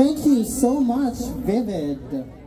Thank you so much, VIVID.